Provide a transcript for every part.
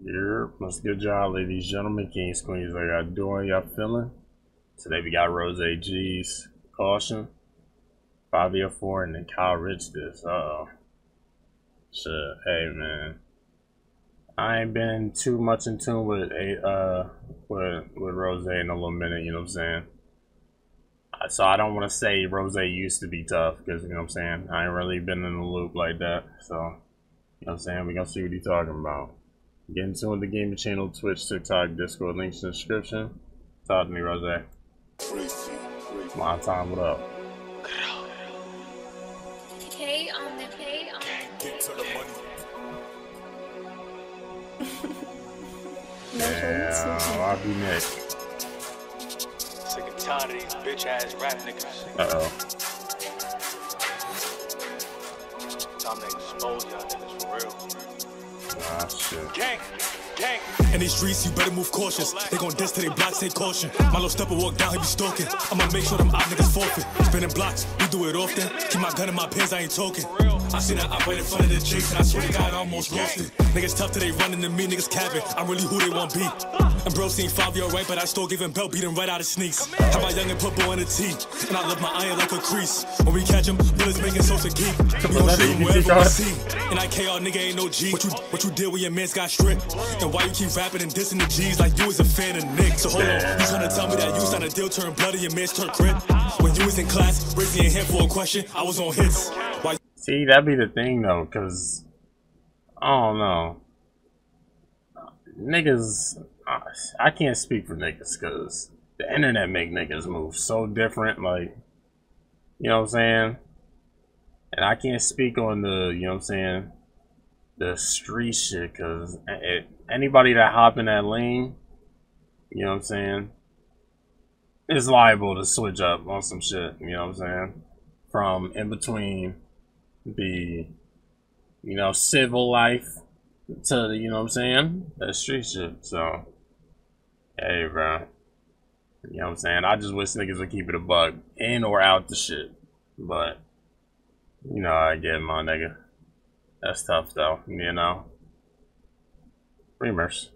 Yep, that's a good job, ladies, gentlemen, kings, queens. How y'all doing? Y'all feeling? Today we got Rozay Gz, Caution, Fivio Foreign, and Kyle Richh this. Uh-oh. Shit, hey, man. I ain't been too much in tune with Rozay in a little minute, you know what I'm saying? So I don't want to say Rozay used to be tough, because, you know what I'm saying, I ain't really been in the loop like that. So, you know what I'm saying, we're going to see what he's talking about. Get in tune with the gaming channel, Twitch, TikTok, Discord, links in the description. Talk to me, Rozay. My time, what up? Yeah, I'll be next. Sick and tired of these bitch ass rap niggas. Time to expose y'all niggas for real. Ah, shit. Gang! Gang! In these streets, you better move cautious. They gon' diss to they blocks, take caution. My little stepper walk down, he be stalking. I'ma make sure them op niggas forfeit. Spinning blocks, we do it often. Keep my gun in my pants, I ain't talking. I seen that I went in front of the chicks, and I swear to God, I almost lost it. Niggas tough till they running to me, niggas cabin. I'm really who they want be. And bro seen 5 year right, but I still give him belt, beat him right out of sneaks. Have my young and put boy in the tee, and I love my iron like a crease. When we catch him, bullets making so to geek. We don't shoot him wherever we see. And I KR nigga ain't no G. What you did when your man's got stripped? And why you keep rapping and dissing the G's like you was a fan of Nick? So hold on, you tryna tell me that you signed a deal, turn bloody, your man's turn grip? When you was in class, raising your hand for a question, I was on hits. Why? See, that'd be the thing though, cause I don't know. Niggas, I can't speak for niggas, cause the internet make niggas move so different, like, you know what I'm saying? And I can't speak on the, you know what I'm saying, the street shit, cause anybody that hop in that lane, you know what I'm saying, is liable to switch up on some shit, you know what I'm saying? From in between the, you know, civil life to, you know what I'm saying, that street shit. So, hey, bro, you know what I'm saying, I just wish niggas would keep it a buck in or out the shit, but, you know, I get my nigga, that's tough though, you know, remorse.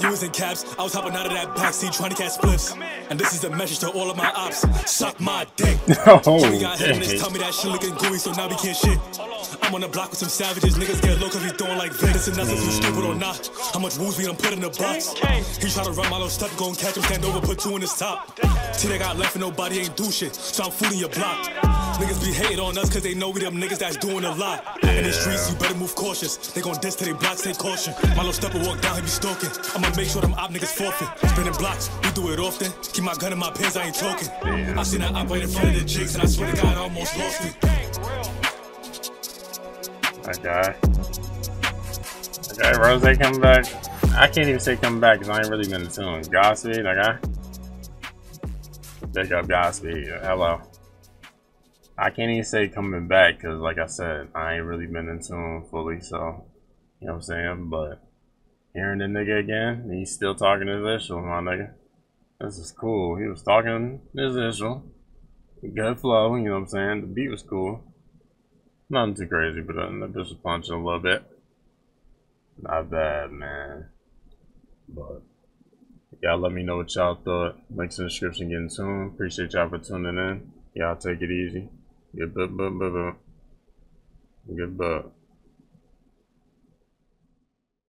You was in caps, I was hopping out of that backseat trying to catch flips. And this is the message to all of my ops. Suck my dick. Jimmy got hit in his tummy, that shit looking gooey, so now we can't shit. I'm on the block with some savages, niggas get low cause he throwing like Vegas. And that's if you stupid or not. How much woos we done put in the box? He try to run my little step, go and catch him, stand over, put two in his top. Till they got left and nobody ain't do shit, so I'm fooling your block. Niggas be hating on us cause they know we them niggas that's doing a lot. In the streets, you better move cautious. They gon' diss till they blocks, take caution. My little stepper walk down, he be stalking. I'ma make sure them op niggas forfeit. Spinning blocks, we do it often. Keep my gun in my pants, I ain't talking. I seen that op right in front of the jigs, and I swear to God, I almost lost it. Okay, Rozay coming back. I can't even say coming back because I ain't really been in tune. Godspeed, okay? Pick up Godspeed. Hello. I can't even say coming back because, like I said, I ain't really been in tune fully, so, you know what I'm saying? But hearing the nigga again, he's still talking his issue, my nigga. This is cool. He was talking his issue. Good flow, you know what I'm saying? The beat was cool. Nothing too crazy, but the bitch was punching a little bit. Not bad, man. But y'all let me know what y'all thought. Links in the description, get in tune. Appreciate y'all for tuning in. Y'all take it easy. Good book.